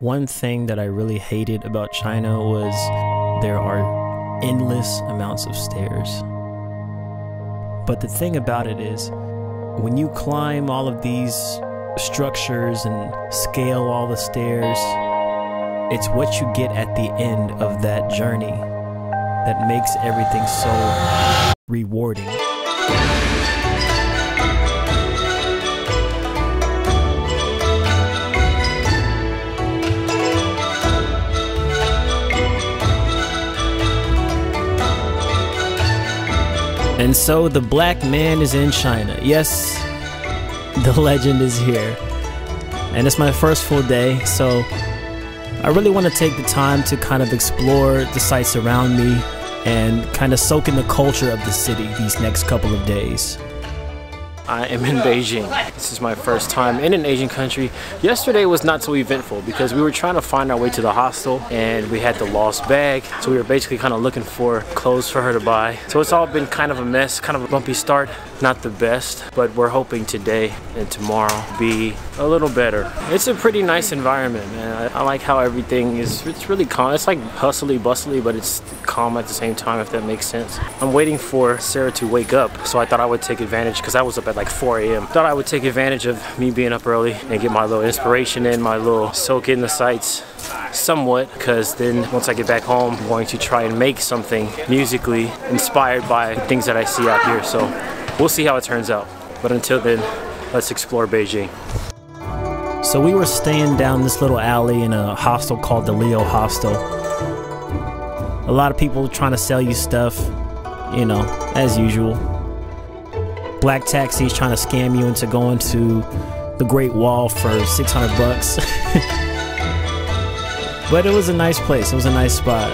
One thing that I really hated about China was there are endless amounts of stairs. But the thing about it is, when you climb all of these structures and scale all the stairs, it's what you get at the end of that journey that makes everything so rewarding. And so the black man is in China. Yes, the legend is here. And it's my first full day, so I really want to take the time to kind of explore the sights around me and kind of soak in the culture of the city these next couple of days. I am in Beijing. This is my first time in an Asian country. Yesterday was not so eventful because we were trying to find our way to the hostel and we had the lost bag. So we were basically kind of looking for clothes for her to buy. So it's all been kind of a mess, kind of a bumpy start. Not the best, but we're hoping today and tomorrow be a little better. It's a pretty nice environment, man. I like how everything is, it's really calm. It's like hustly bustly, but it's calm at the same time, if that makes sense. I'm waiting for Sarah to wake up, so I thought I would take advantage because I was up at like 4 a.m. Thought I would take advantage of me being up early and get my little inspiration in, my little soak in the sights somewhat, because then once I get back home, I'm going to try and make something musically inspired by the things that I see out here. So we'll see how it turns out. But until then, let's explore Beijing. So we were staying down this little alley in a hostel called the Leo Hostel. A lot of people trying to sell you stuff, you know, as usual. Black taxis trying to scam you into going to the Great Wall for 600 bucks. But it was a nice place. It was a nice spot.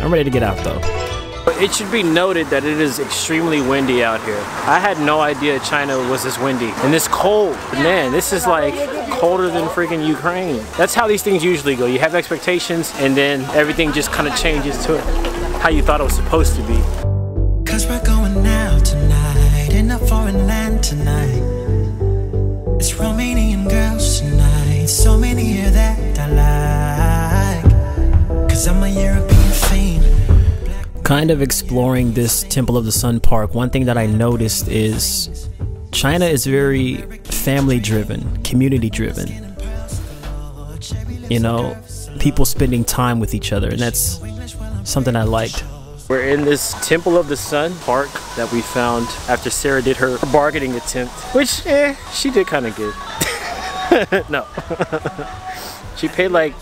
I'm ready to get out though. It should be noted that it is extremely windy out here. I had no idea China was this windy and this cold. Man, this is like colder than freaking Ukraine. That's how these things usually go. You have expectations and then everything just kind of changes to how you thought it was supposed to be. Foreign land tonight, it's Romanian girls tonight, so many here that I like, cause I'm a European fiend. Kind of exploring this Temple of the Sun Park, one thing that I noticed is China is very family driven, community driven. You know, people spending time with each other, and that's something I liked. We're in this Temple of the Sun Park that we found after Sarah did her bargaining attempt, which, she did kind of good. No. She paid like...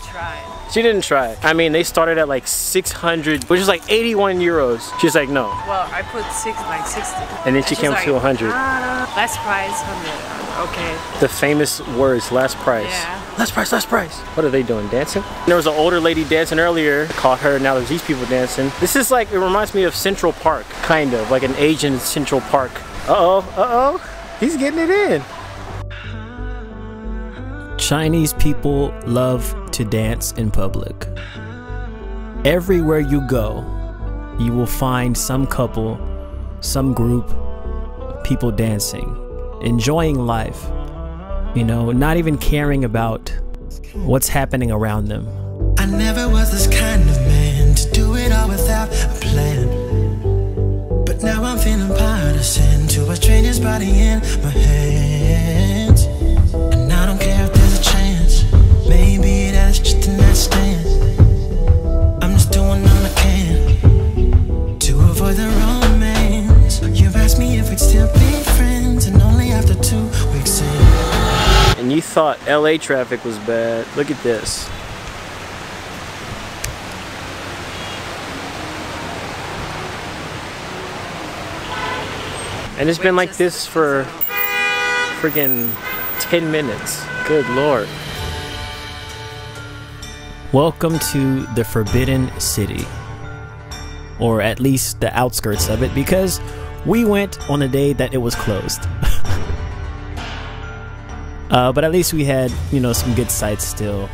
She didn't try. I mean, they started at like 600, which is like 81 euros. She's like, no. Well, I put like 60. And then she came like, to 100. Last price, 100. Okay. The famous words, last price. Yeah. Last price, last price. What are they doing, dancing? There was an older lady dancing earlier. I caught her, now there's these people dancing. This is like, it reminds me of Central Park, kind of. Like an Asian Central Park. Uh-oh, uh-oh. He's getting it in. Chinese people love to dance in public. Everywhere you go, you will find some couple, some group, people dancing, enjoying life, you know, not even caring about what's happening around them. I never was this kind of man to do it all without a plan. But now I'm feeling partisan to a stranger's body in my hands. And I don't care if there's a chance. Maybe that's just an accident. I'm just doing all I can to avoid the romance. You've asked me if we'd still be friends, and only after 2 weeks in. And you thought LA traffic was bad. Look at this. And it's been like this for freaking 10 minutes. Good Lord. Welcome to the Forbidden City, or at least the outskirts of it, because we went on a day that it was closed. But at least we had, you know, some good sights still.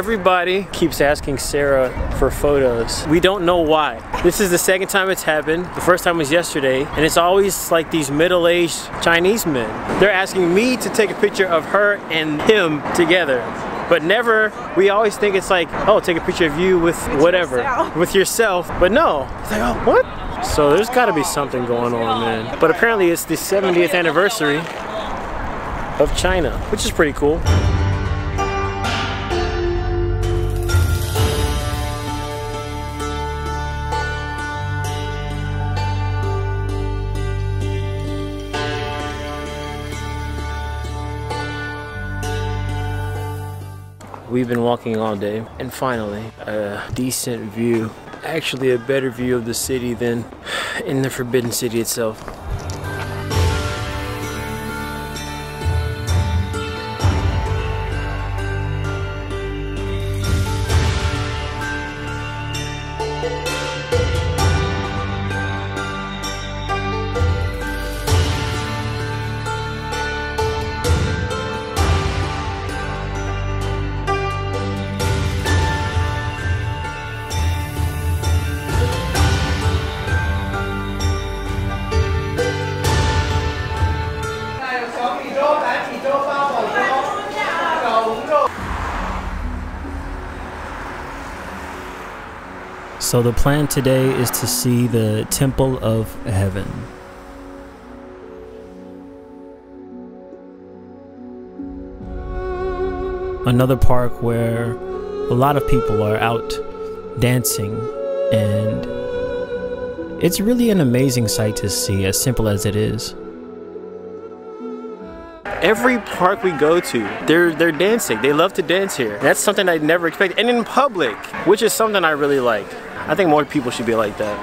Everybody keeps asking Sarah for photos. We don't know why. This is the second time it's happened. The first time was yesterday, and it's always like these middle-aged Chinese men. They're asking me to take a picture of her and him together. But never, we always think it's like, oh, take a picture of you with whatever, with yourself. But no, it's like, oh, what? So there's gotta be something going on, man. But apparently it's the 70th anniversary of China, which is pretty cool. We've been walking all day, and finally, a decent view. Actually, a better view of the city than in the Forbidden City itself. So the plan today is to see the Temple of Heaven. Another park where a lot of people are out dancing, and it's really an amazing sight to see, as simple as it is. Every park we go to, they're dancing. They love to dance here. That's something I never expected, and in public, which is something I really like. I think more people should be like that.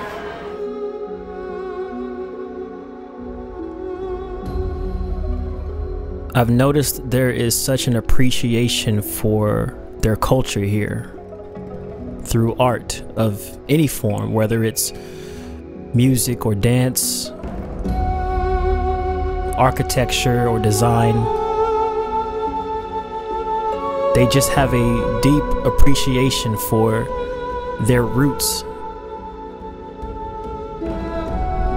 I've noticed there is such an appreciation for their culture here through art of any form, whether it's music or dance, architecture or design. They just have a deep appreciation for their roots.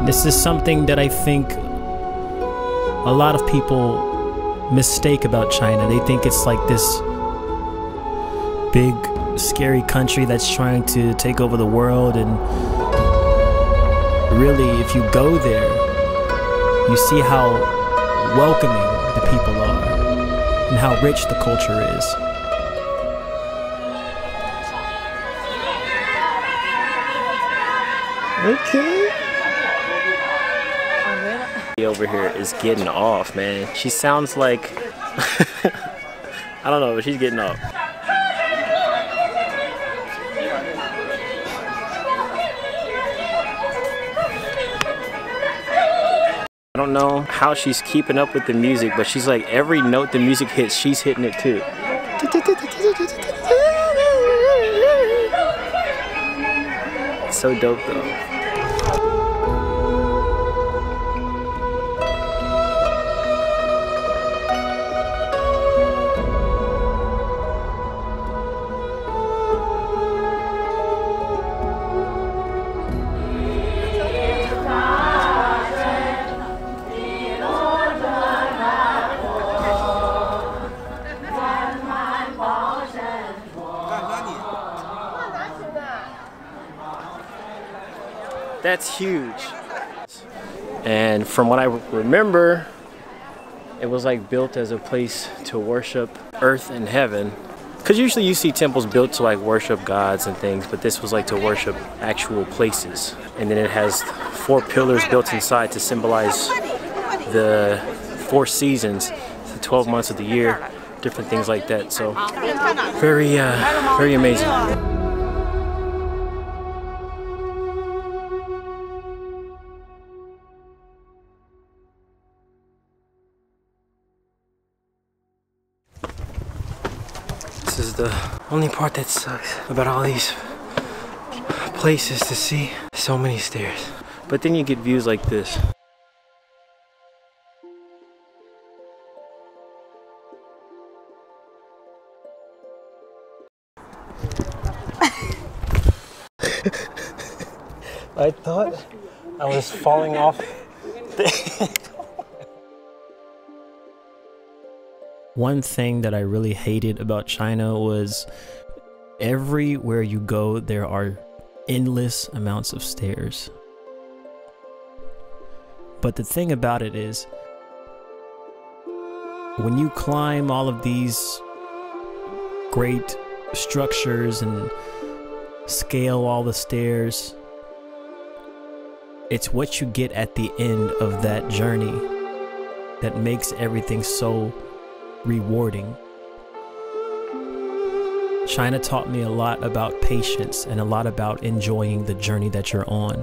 This is something that I think a lot of people mistake about China. They think it's like this big, scary country that's trying to take over the world, and really, if you go there, you see how welcoming the people are and how rich the culture is. Okay. Over here is getting off, man. She sounds like I don't know, but she's getting off. I don't know how she's keeping up with the music, but she's like every note the music hits, she's hitting it too. It's so dope though. That's huge. And from what I remember, it was like built as a place to worship earth and heaven. Because usually you see temples built to like worship gods and things, but this was like to worship actual places. And then it has 4 pillars built inside to symbolize the 4 seasons, the 12 months of the year, different things like that. So very amazing. This is the only part that sucks about all these places to see. So many stairs. But then you get views like this. I thought I was falling off. One thing that I really hated about China was everywhere you go, there are endless amounts of stairs. But the thing about it is, when you climb all of these great structures and scale all the stairs, it's what you get at the end of that journey that makes everything so rewarding. China taught me a lot about patience and a lot about enjoying the journey that you're on.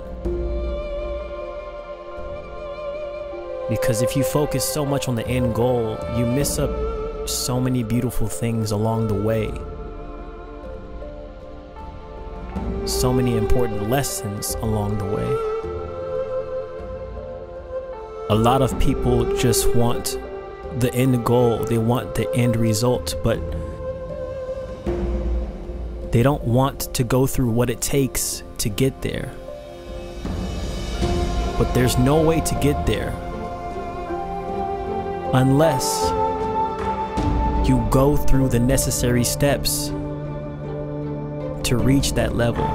Because if you focus so much on the end goal, you miss up so many beautiful things along the way. So many important lessons along the way. A lot of people just want the end goal, they want the end result, but they don't want to go through what it takes to get there. But there's no way to get there unless you go through the necessary steps to reach that level.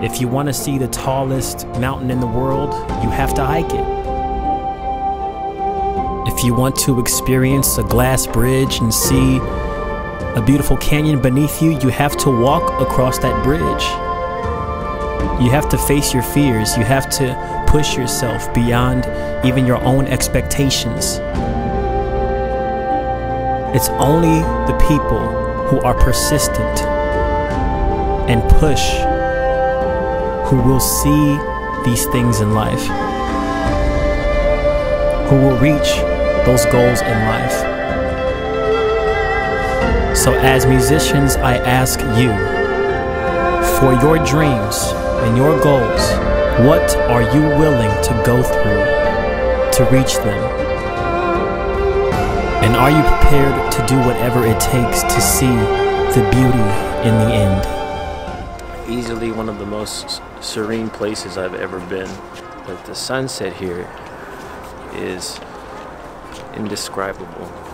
If you want to see the tallest mountain in the world, you have to hike it. If you want to experience a glass bridge and see a beautiful canyon beneath you, you have to walk across that bridge. You have to face your fears. You have to push yourself beyond even your own expectations. It's only the people who are persistent and push who will see these things in life, who will reach those goals in life. So as musicians, I ask you, for your dreams and your goals, what are you willing to go through to reach them? And are you prepared to do whatever it takes to see the beauty in the end? Easily one of the most serene places I've ever been. But the sunset here is indescribable.